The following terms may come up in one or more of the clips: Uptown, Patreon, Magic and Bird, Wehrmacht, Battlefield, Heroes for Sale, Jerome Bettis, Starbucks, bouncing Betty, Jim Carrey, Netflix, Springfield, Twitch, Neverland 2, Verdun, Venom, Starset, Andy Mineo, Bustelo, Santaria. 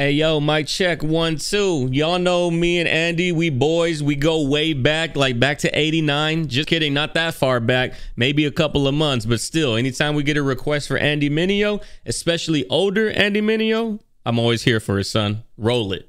Hey, yo, mic check 1, 2. Y'all know me and Andy, we boys, we go way back, like back to 89. Just kidding, not that far back, maybe a couple of months, but still, anytime we get a request for Andy Mineo, especially older Andy Mineo, I'm always here for his son. Roll it.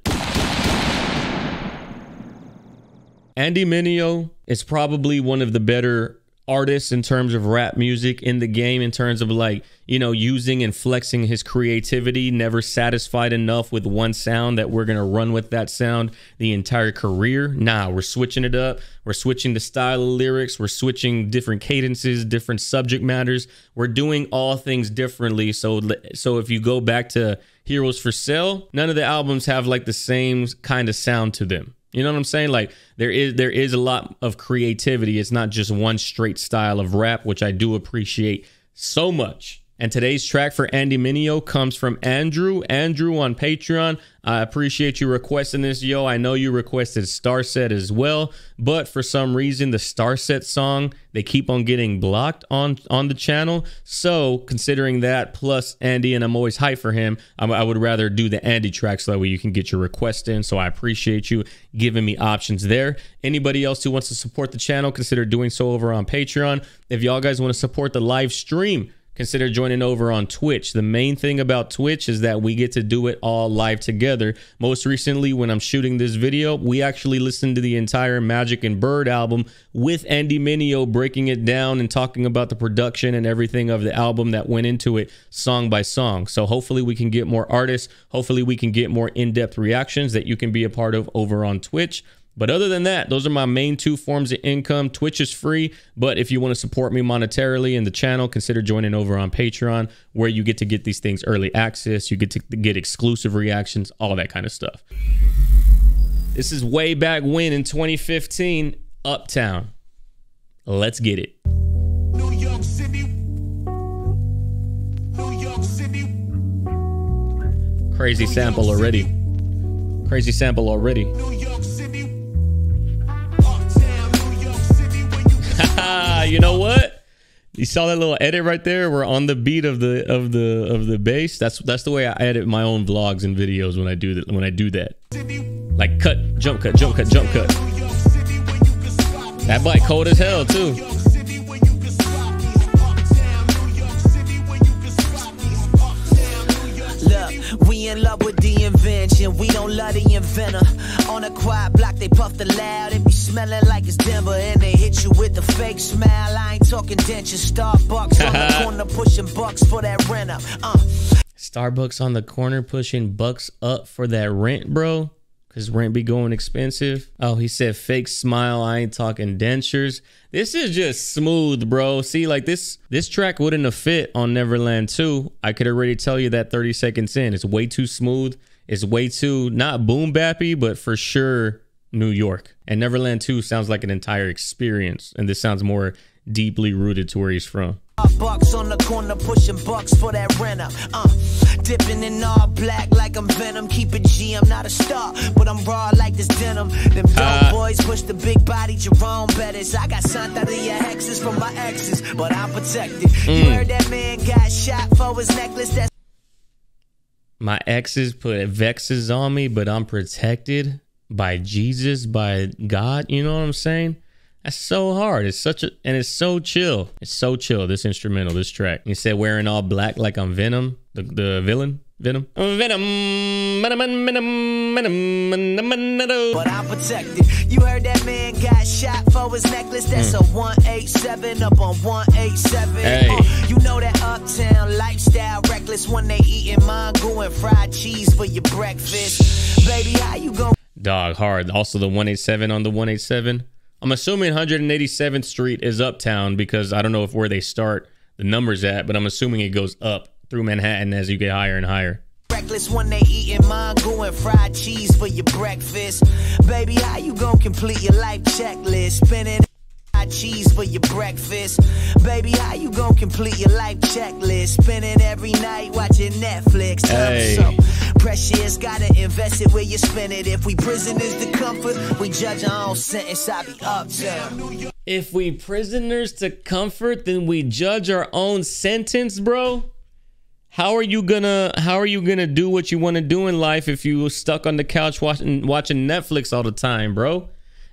Andy Mineo is probably one of the better artists in terms of rap music in the game, in terms of like, you know, using and flexing his creativity, never satisfied enough with one sound that we're gonna run with that sound the entire career. Nah, we're switching it up. We're switching the style of lyrics. We're switching different cadences, different subject matters. We're doing all things differently. So if you go back to Heroes for Sale, none of the albums have like the same kind of sound to them. You know what I'm saying? Like there is a lot of creativity. It's not just one straight style of rap, which I do appreciate so much. And today's track for Andy Mineo comes from Andrew. Andrew on Patreon, I appreciate you requesting this, yo. I know you requested Starset as well, but for some reason the Starset song, they keep on getting blocked on the channel. So considering that, plus Andy, and I'm always hyped for him, I would rather do the Andy track so that way you can get your request in. So I appreciate you giving me options there. Anybody else who wants to support the channel, consider doing so over on Patreon. If y'all guys want to support the live stream, consider joining over on Twitch. The main thing about Twitch is that we get to do it all live together. Most recently, when I'm shooting this video, we actually listened to the entire Magic and Bird album with Andy Mineo breaking it down and talking about the production and everything of the album that went into it song by song. So hopefully we can get more artists. Hopefully we can get more in-depth reactions that you can be a part of over on Twitch. But other than that, those are my main two forms of income. Twitch is free, but if you want to support me monetarily and the channel, consider joining over on Patreon, where you get to get these things early access, you get to get exclusive reactions, all of that kind of stuff. This is way back when, in 2015, Uptown. Let's get it. New York City. New York City. Crazy sample already. Crazy sample already. New York City. You know what? You saw that little edit right there? We're on the beat of the bass. That's the way I edit my own vlogs and videos when I do that. Like cut, jump cut, jump cut, jump cut. That bike cold as hell too. We in love with the invention, we don't love the inventor. On a quiet block, they puff the loud, it be smelling like it's Denver, and they hit you with the fake smile. I ain't talking dentures. Starbucks on the corner pushing bucks for that rent up. Starbucks on the corner pushing bucks up for that rent, bro, because rent be going expensive. Oh, he said fake smile. I ain't talking dentures. This is just smooth, bro. See, like this track wouldn't have fit on Neverland 2. I could already tell you that 30 seconds in. It's way too smooth. It's way too not boom bappy, but for sure New York. And Neverland 2 sounds like an entire experience, and this sounds more deeply rooted to where he's from. Bucks on the corner pushing bucks for that rent up. Dipping in all black like I'm Venom. Keep it G, I'm not a star, but I'm raw like this denim. Them dope boys push the big body Jerome Bettis. I got Santaria hexes from my exes, but I'm protected. You heard that man got shot for his necklace. That's my exes put vexes on me, but I'm protected by Jesus, by God. You know what I'm saying? That's so hard. It's such a, and it's so chill. It's so chill, this instrumental, this track. He said wearing all black like I'm Venom, the villain, Venom. Venom. But I'm protected. You heard that man got shot for his necklace. That's a 187 up on 187. Hey. You know that uptown lifestyle reckless when they eating mango and fried cheese for your breakfast. Baby, how you gon'? Dog hard. Also the 187 on the 187. I'm assuming 187th Street is Uptown because I don't know if where they start the numbers at, but I'm assuming it goes up through Manhattan as you get higher and higher. Reckless when they eating mango and fried cheese for your breakfast. Baby, how you gonna complete your life checklist? Spinning fried cheese for your breakfast. Baby, how you gonna complete your life checklist? Spinning every night watching Netflix. Hey. Precious, gotta invest it where you spend it. If we prisoners to comfort, we judge our own sentence. I be uptown. If we prisoners to comfort, then we judge our own sentence, bro. How are you gonna do what you want to do in life if you were stuck on the couch watching Netflix all the time, bro?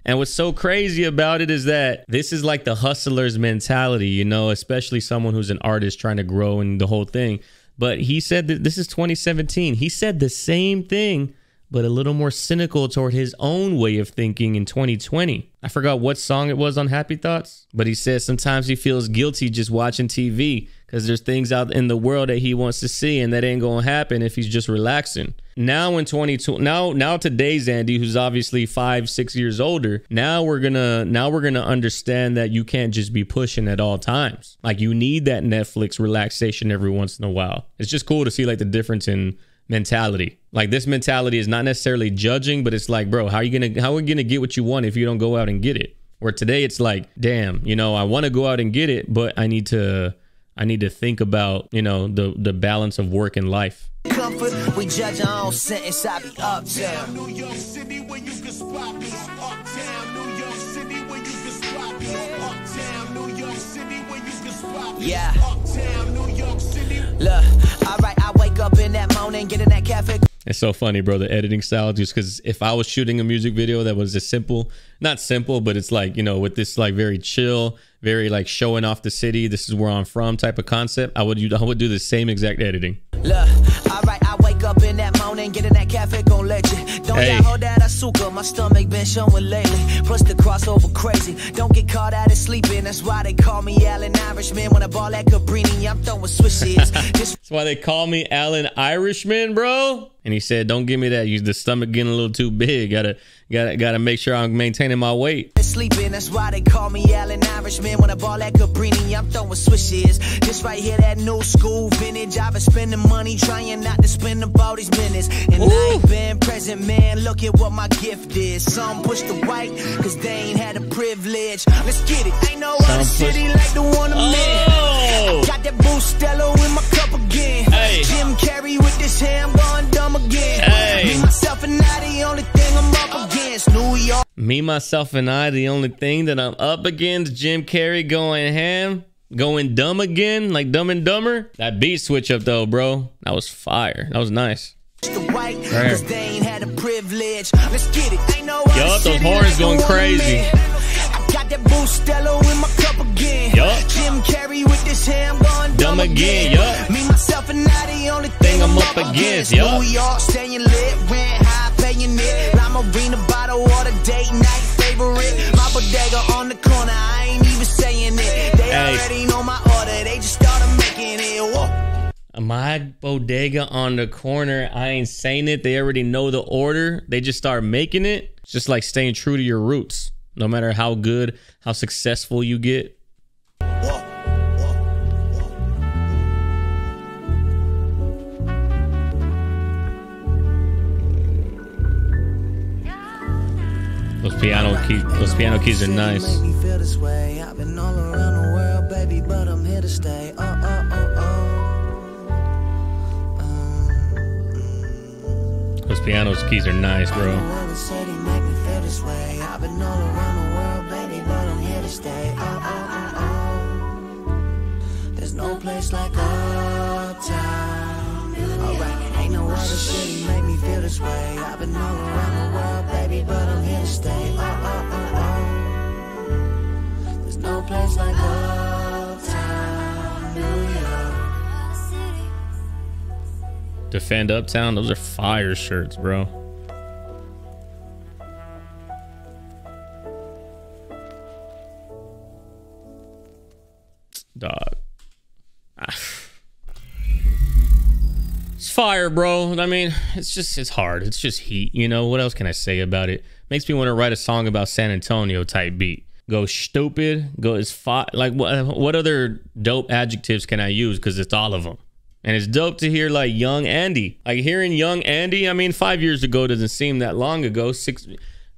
And what's so crazy about it is that this is like the hustler's mentality, you know, especially someone who's an artist trying to grow and the whole thing. But he said that this is 2017. He said the same thing, but a little more cynical toward his own way of thinking in 2020. I forgot what song it was on Happy Thoughts, but he says sometimes he feels guilty just watching TV because there's things out in the world that he wants to see and that ain't gonna happen if he's just relaxing. Now in 2020, now today's Andy, who's obviously 5-6 years older, now we're gonna understand that you can't just be pushing at all times. Like, you need that Netflix relaxation every once in a while. It's just cool to see like the difference in mentality. Like, this mentality is not necessarily judging, but it's like, bro, how are you gonna get what you want if you don't go out and get it? Where today it's like, damn, you know, I want to go out and get it, but I need to think about, you know, the balance of work and life. Comfort, we judge our own sentence. I be uptown New York City where you can spot me. Uptown New York City where you can spot me. Uptown New York City where you can spot me. Yeah. Uptown New York City. Look, all right, I wake up in that morning, get in that cafe. It's so funny, bro, the editing style, just because if I was shooting a music video that was just simple, not simple, but it's like, you know, with this like very chill, very like showing off the city, this is where I'm from type of concept, I would do the same exact editing. Look, all right, I wake up in that morning, get in that cafe, gon' let you. Don't hey. Hold that asuka, my stomach been showing lately. Plus the crossover crazy. Don't get caught out of sleeping. That's why they call me Allen Irishman. When I ball at Cabrini, I'm throwing swishes. That's why they call me Allen Irishman, bro. And he said, don't give me that. The stomach getting a little too big. Gotta make sure I'm maintaining my weight. Sleeping, that's why they call me Allen Irishman. When I ball at Cabrini, I'm throwing swishes. This right here, that new school vintage. I've been spending money trying not to spend about these minutes. And ooh. I ain't been present, man. Look at what my gift is. Some push the white, cause they ain't had the privilege. Let's get it. Ain't no other city like the one I'm in. Got that Bustelo in my cup again. Hey. Jim Carrey with this hair, I'm going dumb again. Hey. Me, myself, and I, the only thing I'm up against, New York. Me, myself, and I, the only thing that I'm up against, Jim Carrey going ham, going dumb again, like Dumb and Dumber. That beat switch up though, bro, that was fire. That was nice. The white, cause they ain't had a privilege. Let's get it. Ain't no yup, those horns going crazy. I got that Bustelo in my cup again. Yup. Jim Carrey with this hair, I'm going dumb again. Yup. Me, myself, and I, the only thing I'm up against. Yup. New York, staying lit, rent high, paying it. I'm a arena bottle water, date night favorite. My bodega on the corner, I ain't even saying it. They already know my order, they just started making it. Whoa. My bodega on the corner, I ain't saying it. They already know the order. They just start making it. It's just like staying true to your roots, no matter how good, how successful you get. Those piano keys are nice. I've been all around the world, baby, but I'm here to stay. Those piano's keys are nice, bro. There's no place like Uptown. Alright, ain't no other city make me feel this way. I've been all around the world, baby, but I'm here to stay. There's no place like Uptown, New York. Defend Uptown, those are fire shirts, bro. Dog. It's fire, bro. I mean, it's hard. It's just heat, you know? What else can I say about it? Makes me want to write a song about San Antonio type beat. Go stupid, go as fire. Like, what other dope adjectives can I use? Because it's all of them. And it's dope to hear like young Andy, like hearing young Andy. I mean, 5 years ago doesn't seem that long ago, 6,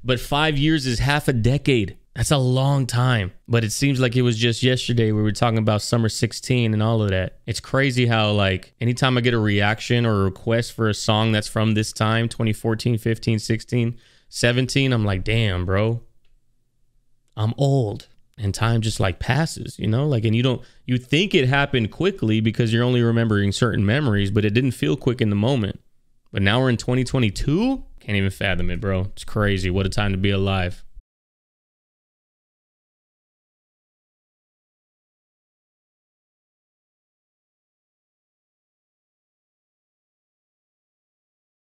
but 5 years is half a decade. That's a long time, but it seems like it was just yesterday we were talking about Summer 16 and all of that. It's crazy how like anytime I get a reaction or a request for a song that's from this time, 2014, 15, 16, 17, I'm like, damn, bro, I'm old. and time just like passes, you know, like, and you don't, you think it happened quickly because you're only remembering certain memories, but it didn't feel quick in the moment. But now we're in 2022. Can't even fathom it, bro. It's crazy. What a time to be alive.